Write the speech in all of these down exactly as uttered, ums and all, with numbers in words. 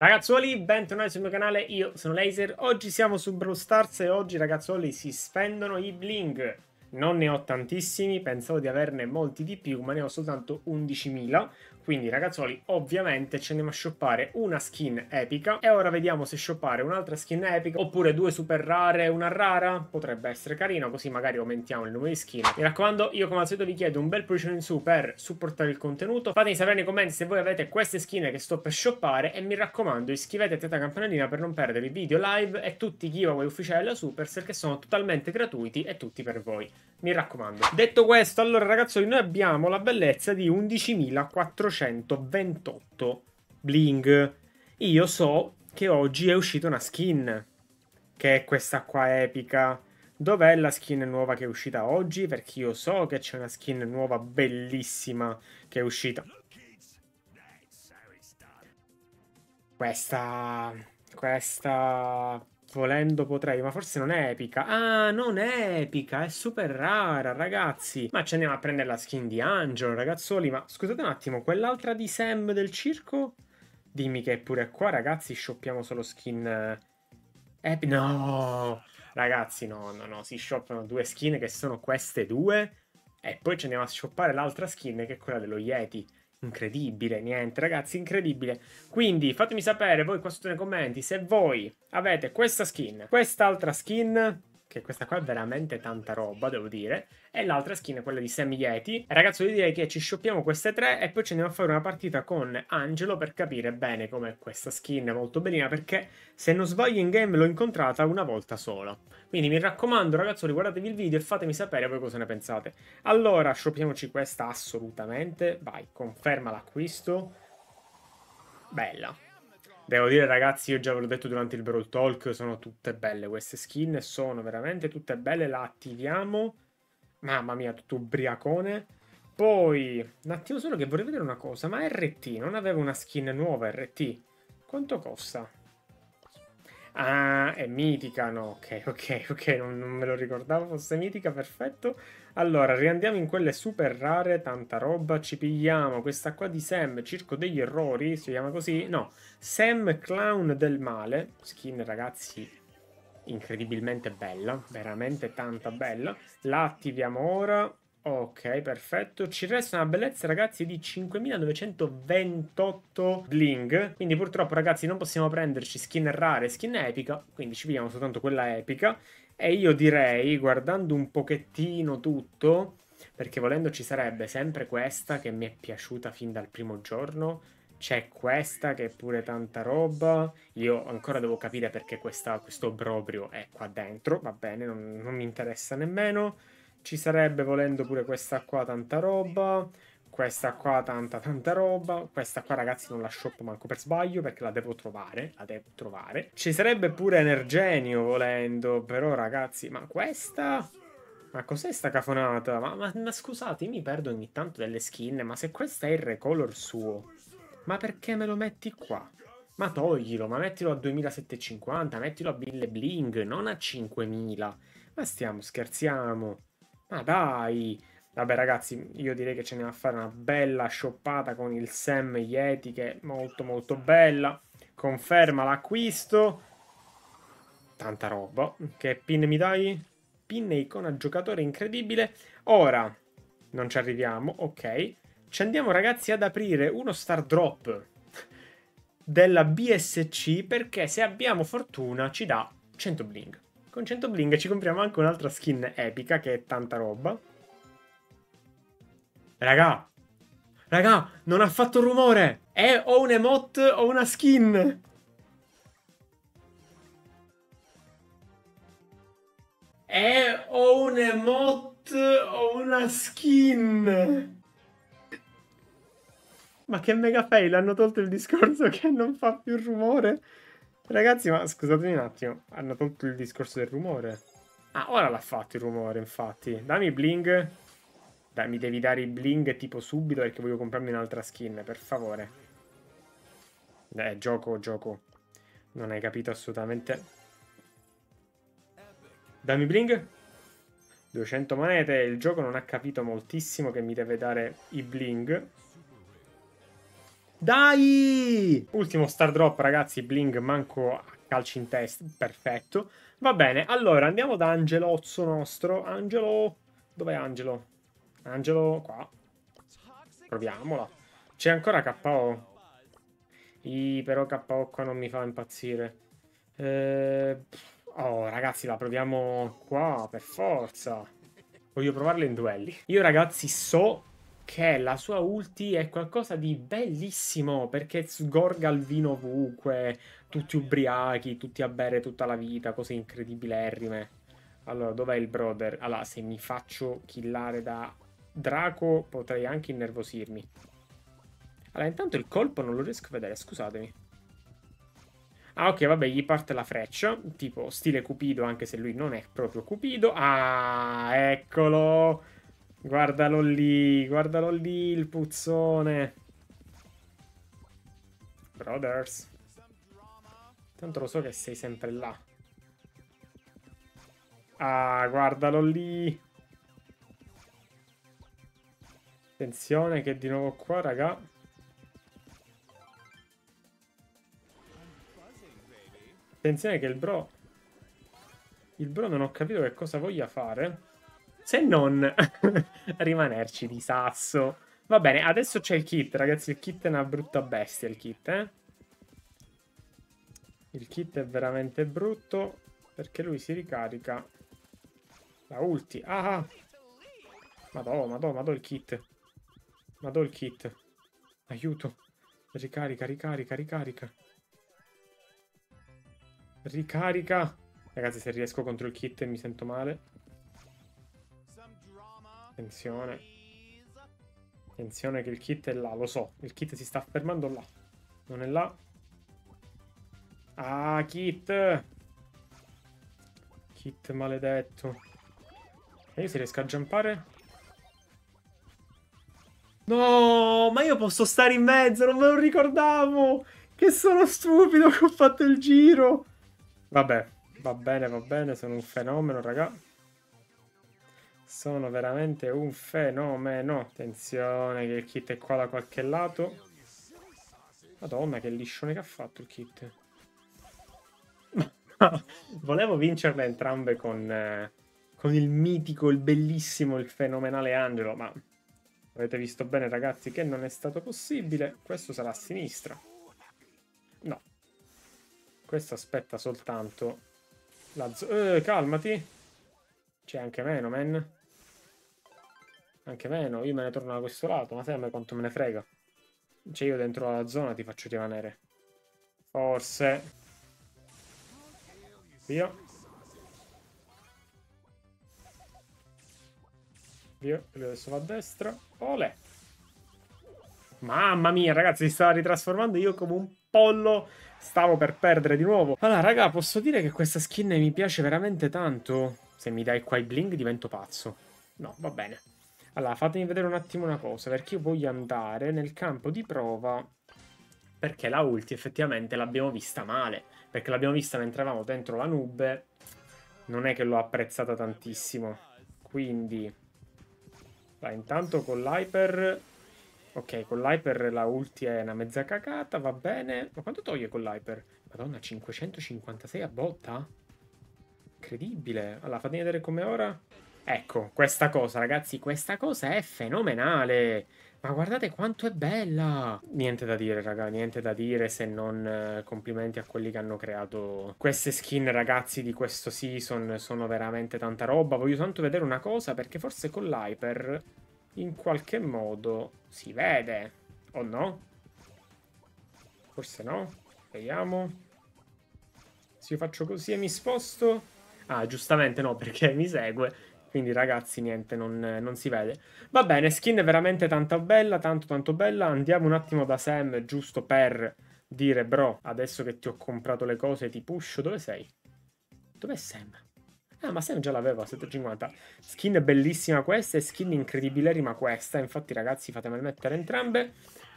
Ragazzuoli, bentornati sul mio canale, io sono Laser. Oggi siamo su Brawl Stars e oggi, ragazzuoli, si spendono i bling. Non ne ho tantissimi, pensavo di averne molti di più, ma ne ho soltanto undicimila. Quindi, ragazzuoli, ovviamente ce ne va a shoppare una skin epica. E ora vediamo se shoppare un'altra skin epica, oppure due super rare e una rara. Potrebbe essere carino, così magari aumentiamo il numero di skin. Mi raccomando, io come al solito vi chiedo un bel pollice in su per supportare il contenuto. Fatemi sapere nei commenti se voi avete queste skin che sto per shoppare. E mi raccomando, iscrivetevi e attivate la campanellina per non perdere i video live e tutti i giveaway ufficiali della Supercell, che sono totalmente gratuiti e tutti per voi. Mi raccomando. Detto questo, allora, ragazzuoli, noi abbiamo la bellezza di undicimilaquattrocento. centoventotto bling. Io so che oggi è uscita una skin, che è questa qua epica. Dov'è la skin nuova che è uscita oggi? Perché io so che c'è una skin nuova bellissima che è uscita. Questa, questa, volendo potrei, ma forse non è epica. Ah, non è epica, è super rara, ragazzi. Ma ci andiamo a prendere la skin di Angelo, ragazzuoli. Ma scusate un attimo, quell'altra di Sam del circo? Dimmi che è pure qua, ragazzi, shoppiamo solo skin epica. No, ragazzi, no, no, no, si shoppano due skin che sono queste due. E poi ci andiamo a shoppare l'altra skin, che è quella dello Yeti. Incredibile, niente ragazzi, incredibile. Quindi fatemi sapere voi qua sotto nei commenti se voi avete questa skin, quest'altra skin, che questa qua è veramente tanta roba, devo dire, e l'altra skin è quella di Sam Yeti. E ragazzi, io direi che ci shoppiamo queste tre e poi ci andiamo a fare una partita con Angelo per capire bene com'è questa skin molto bellina, perché se non sbaglio in game l'ho incontrata una volta sola. Quindi mi raccomando, ragazzi, guardatevi il video e fatemi sapere voi cosa ne pensate. Allora, shoppiamoci questa assolutamente. Vai, conferma l'acquisto. Bella. Devo dire, ragazzi, io già ve l'ho detto durante il Brawl Talk, sono tutte belle queste skin, sono veramente tutte belle. La attiviamo. Mamma mia, tutto ubriacone. Poi, un attimo solo che vorrei vedere una cosa, ma R T, non aveva una skin nuova R T? Quanto costa? Ah, è mitica, no, ok, ok, ok, non, non me lo ricordavo fosse mitica, perfetto. Allora, riandiamo in quelle super rare, tanta roba, ci pigliamo questa qua di Sam, Circo degli Errori, si chiama così? No, Sam Clown del Male, skin, ragazzi, incredibilmente bella, veramente tanta bella. La attiviamo ora, ok, perfetto. Ci resta una bellezza, ragazzi, di cinquemilanovecento ventotto bling. Quindi purtroppo, ragazzi, non possiamo prenderci skin rare e skin epica, quindi ci pigliamo soltanto quella epica. E io direi, guardando un pochettino tutto, perché volendo ci sarebbe sempre questa che mi è piaciuta fin dal primo giorno, c'è questa che è pure tanta roba. Io ancora devo capire perché questa, questo obbrobrio è qua dentro, va bene, non, non mi interessa nemmeno. Ci sarebbe, volendo, pure questa qua tanta roba, questa qua tanta tanta roba, questa qua, ragazzi, non la shop manco per sbaglio, perché la devo trovare, la devo trovare. Ci sarebbe pure Energenio, volendo, però, ragazzi, ma questa... Ma cos'è sta cafonata? Ma, ma, ma scusate, io mi perdo ogni tanto delle skin, ma se questo è il recolor suo, ma perché me lo metti qua? Ma toglilo, ma mettilo a duemilasettecentocinquanta, mettilo a mille bling, non a cinquemila. Ma stiamo, scherziamo? Ma dai! Vabbè, ragazzi, io direi che ce ne va a fare una bella shoppata con il Sam Yeti, che è molto molto bella. Conferma l'acquisto. Tanta roba. Che pin mi dai? Pin e icona giocatore, incredibile. Ora, non ci arriviamo, ok. Ci andiamo, ragazzi, ad aprire uno star drop della B S C, perché se abbiamo fortuna ci dà cento bling. Con cento bling ci compriamo anche un'altra skin epica, che è tanta roba. Raga, raga, non ha fatto rumore. È o un emote o una skin. È o un emote o una skin. Ma che mega fail, hanno tolto il discorso che non fa più rumore. Ragazzi, ma scusatemi un attimo, hanno tolto il discorso del rumore. Ah, ora l'ha fatto il rumore, infatti. Dammi i bling. Dai, mi devi dare i bling tipo subito, perché voglio comprarmi un'altra skin, per favore. Eh, gioco, gioco. Non hai capito assolutamente. Dammi i bling. duecento monete, il gioco non ha capito moltissimo che mi deve dare i bling. Dai! Ultimo star drop, ragazzi, Bling manco a calci in testa, perfetto. Va bene, allora andiamo da Angelozzo nostro. Angelo, dov'è Angelo? Angelo, qua. Proviamola. C'è ancora K O? Ih, però K O qua non mi fa impazzire. Eh... Oh, ragazzi, la proviamo qua, per forza. Voglio provarla in duelli. Io, ragazzi, so che la sua ulti è qualcosa di bellissimo, perché sgorga il vino ovunque, tutti ubriachi, tutti a bere tutta la vita, cose incredibilerrime. Allora, dov'è il brother? Allora, se mi faccio killare da Draco potrei anche innervosirmi. Allora, intanto il colpo non lo riesco a vedere, scusatemi. Ah, ok, vabbè, gli parte la freccia, tipo stile Cupido, anche se lui non è proprio Cupido. Ah, eccolo! Guardalo lì, guardalo lì il puzzone. Brothers. Tanto lo so che sei sempre là. Ah, guardalo lì. Attenzione che è di nuovo qua, raga. Attenzione che il bro... Il bro non ho capito che cosa voglia fare. Se non rimanerci di sasso. Va bene, adesso c'è il kit, ragazzi. Il kit è una brutta bestia, il kit, eh? Il kit è veramente brutto, perché lui si ricarica la ulti. Ah! Madò, madò, madò il kit. Madò il kit. Aiuto. Ricarica, ricarica, ricarica. Ricarica. Ragazzi, se riesco contro il kit mi sento male. Attenzione. Attenzione che il kit è là, lo so. Il kit si sta fermando là. Non è là. Ah, kit. Kit maledetto. E io se riesco a giampare? No, ma io posso stare in mezzo, non me lo ricordavo. Che sono stupido che ho fatto il giro. Vabbè, va bene, va bene, sono un fenomeno, raga. Sono veramente un fenomeno. Attenzione che il kit è qua da qualche lato. Madonna che liscione che ha fatto il kit. Volevo vincerle entrambe con, eh, con il mitico, il bellissimo, il fenomenale Angelo. Ma avete visto bene, ragazzi, che non è stato possibile. Questo sarà a sinistra. No. Questo aspetta soltanto la zona. Eh, calmati. C'è anche meno, man. Anche meno, io me ne torno da questo lato, ma sai a me quanto me ne frega. Cioè io dentro la zona ti faccio rimanere. Forse. Via. Via, lui adesso va a destra. Olè. Mamma mia, ragazzi, si stava ritrasformando io come un pollo. Stavo per perdere di nuovo. Allora, raga, posso dire che questa skin mi piace veramente tanto. Se mi dai qua i bling divento pazzo. No, va bene. Allora, fatemi vedere un attimo una cosa, perché io voglio andare nel campo di prova, perché la ulti effettivamente l'abbiamo vista male, perché l'abbiamo vista mentre eravamo dentro la nube, non è che l'ho apprezzata tantissimo, quindi... Dai, intanto con l'hyper... Ok, con l'hyper la ulti è una mezza cacata, va bene. Ma quanto toglie con l'hyper? Madonna, cinquecentocinquantasei a botta? Incredibile. Allora, fatemi vedere com'è ora. Ecco, questa cosa, ragazzi, questa cosa è fenomenale. Ma guardate quanto è bella. Niente da dire, raga, niente da dire, se non eh, complimenti a quelli che hanno creato queste skin, ragazzi, di questo season. Sono veramente tanta roba. Voglio tanto vedere una cosa, perché forse con l'hyper in qualche modo si vede. O no? Forse no. Vediamo. Se io faccio così e mi sposto... Ah, giustamente no, perché mi segue... Quindi, ragazzi, niente, non, non si vede. Va bene, skin è veramente tanto bella, tanto tanto bella. Andiamo un attimo da Sam, giusto per dire, bro, adesso che ti ho comprato le cose ti pusho. Dove sei? Dov'è Sam? Ah, ma Sam già l'aveva, settecentocinquanta. Skin bellissima questa e skin incredibilerrima questa. Infatti, ragazzi, fatemele mettere entrambe.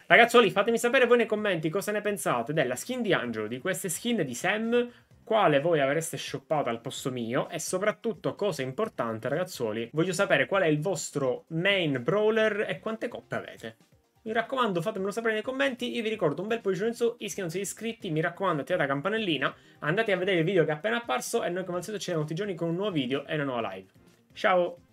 Ragazzoli, fatemi sapere voi nei commenti cosa ne pensate della skin di Angelo, di queste skin di Sam... Quale voi avreste shoppato al posto mio? E soprattutto, cosa importante, ragazzuoli, voglio sapere qual è il vostro main brawler e quante coppe avete. Mi raccomando, fatemelo sapere nei commenti. Io vi ricordo un bel pollice in su, iscrivetevi, iscritti, mi raccomando, attivate la campanellina, andate a vedere il video che è appena apparso e noi come al solito ci vediamo tutti i giorni con un nuovo video e una nuova live. Ciao!